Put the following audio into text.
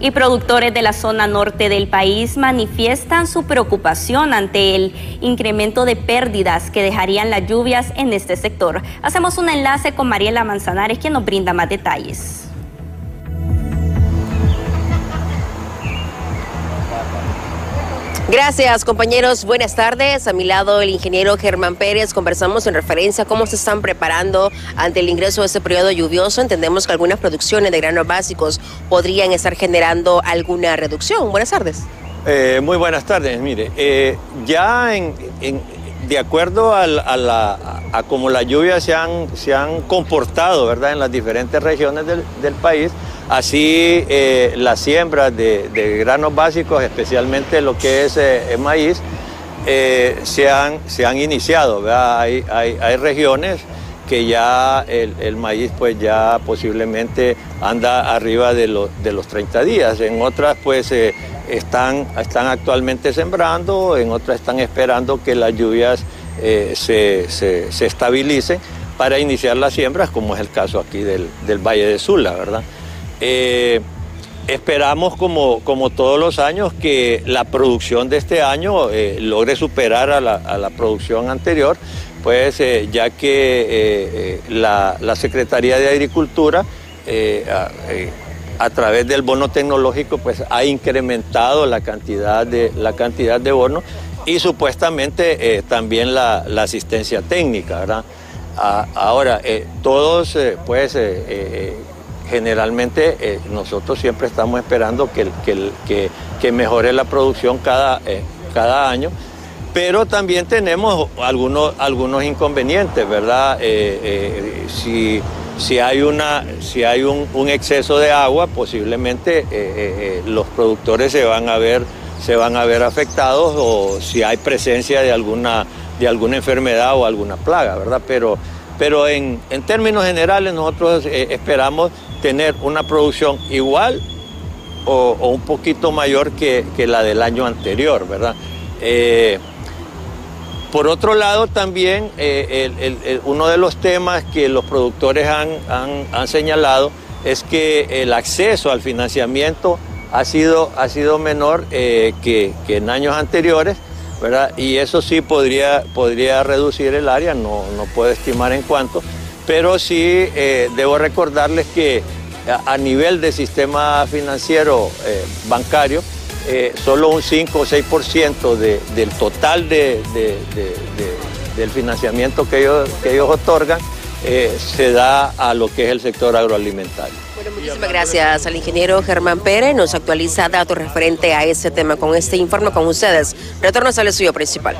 y productores de la zona norte del país manifiestan su preocupación ante el incremento de pérdidas que dejarían las lluvias en este sector. Hacemos un enlace con Mariela Manzanares, quien nos brinda más detalles. Gracias, compañeros. Buenas tardes. A mi lado el ingeniero Germán Pérez. Conversamos en referencia a cómo se están preparando ante el ingreso de este periodo lluvioso. Entendemos que algunas producciones de granos básicos podrían estar generando alguna reducción. Buenas tardes. Muy buenas tardes. Mire, ya de acuerdo a cómo las lluvias se han comportado, ¿verdad?, en las diferentes regiones del país, así las siembras de granos básicos, especialmente lo que es maíz, se han iniciado, ¿verdad? Hay regiones que ya el maíz pues ya posiblemente anda arriba de los 30 días, en otras pues están actualmente sembrando, en otras están esperando que las lluvias se estabilicen para iniciar las siembras, como es el caso aquí del Valle de Sula, ¿verdad? Esperamos, como todos los años, que la producción de este año logre superar a la producción anterior, pues ya que la Secretaría de Agricultura a través del bono tecnológico pues ha incrementado la cantidad de bonos y supuestamente también la asistencia técnica, ¿verdad? Ahora, todos pues generalmente nosotros siempre estamos esperando que mejore la producción cada año, pero también tenemos algunos inconvenientes, ¿verdad? Si hay un exceso de agua, posiblemente los productores se van a ver afectados, o si hay presencia de alguna enfermedad o alguna plaga, ¿verdad? Pero en términos generales nosotros esperamos tener una producción igual o un poquito mayor que la del año anterior, ¿verdad? Por otro lado, también uno de los temas que los productores han señalado es que el acceso al financiamiento ha sido menor que en años anteriores, ¿verdad? Y eso sí podría reducir el área, no puedo estimar en cuánto, pero sí debo recordarles que a nivel de sistema financiero bancario, solo un 5 o 6% del total del financiamiento que ellos otorgan se da a lo que es el sector agroalimentario. Bueno, muchísimas gracias al ingeniero Germán Pérez. Nos actualiza datos referente a ese tema. Con este informe con ustedes, retorno al estudio principal.